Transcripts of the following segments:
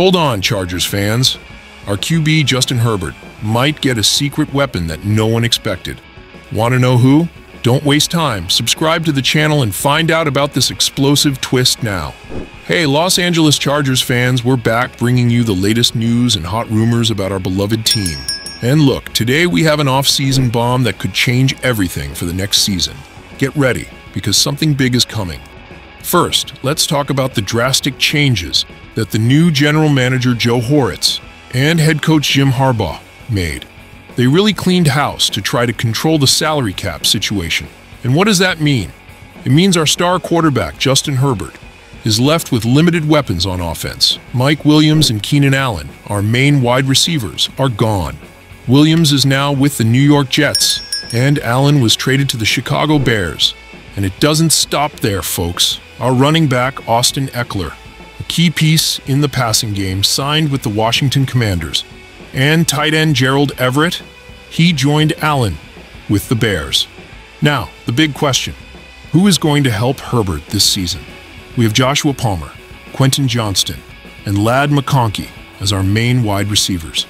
Hold on, Chargers fans. Our QB, Justin Herbert, might get a secret weapon that no one expected. Want to know who? Don't waste time. Subscribe to the channel and find out about this explosive twist now. Hey, Los Angeles Chargers fans, we're back bringing you the latest news and hot rumors about our beloved team. And look, today we have an off-season bomb that could change everything for the next season. Get ready, because something big is coming. First, let's talk about the drastic changes that the new general manager Joe Hortiz and head coach Jim Harbaugh made. They really cleaned house to try to control the salary cap situation. And what does that mean? It means our star quarterback, Justin Herbert, is left with limited weapons on offense. Mike Williams and Keenan Allen, our main wide receivers, are gone. Williams is now with the New York Jets, and Allen was traded to the Chicago Bears. And it doesn't stop there, folks. Our running back, Austin Ekeler, a key piece in the passing game, signed with the Washington Commanders. And tight end Gerald Everett, he joined Allen with the Bears. Now, the big question. Who is going to help Herbert this season? We have Joshua Palmer, Quentin Johnston, and Ladd McConkey as our main wide receivers.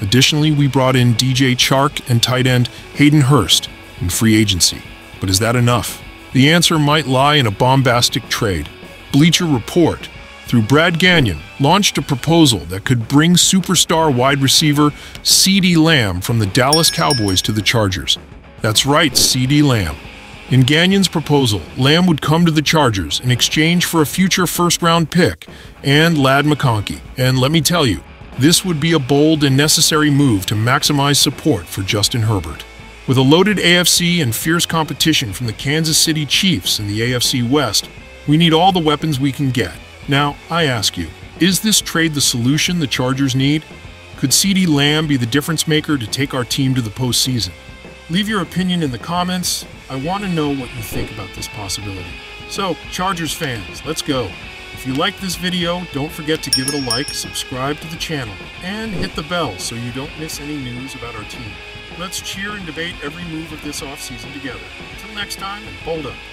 Additionally, we brought in DJ Chark and tight end Hayden Hurst in free agency. But is that enough? The answer might lie in a bombastic trade. Bleacher Report, through Brad Gagnon, launched a proposal that could bring superstar wide receiver CeeDee Lamb from the Dallas Cowboys to the Chargers. That's right, CeeDee Lamb. In Gagnon's proposal, Lamb would come to the Chargers in exchange for a future first-round pick and Ladd McConkey. And let me tell you, this would be a bold and necessary move to maximize support for Justin Herbert. With a loaded AFC and fierce competition from the Kansas City Chiefs in the AFC West, we need all the weapons we can get. Now, I ask you, is this trade the solution the Chargers need? Could CeeDee Lamb be the difference maker to take our team to the postseason? Leave your opinion in the comments. I want to know what you think about this possibility. So, Chargers fans, let's go. If you like this video, don't forget to give it a like, subscribe to the channel, and hit the bell so you don't miss any news about our team. Let's cheer and debate every move of this offseason together. Until next time, and bold up.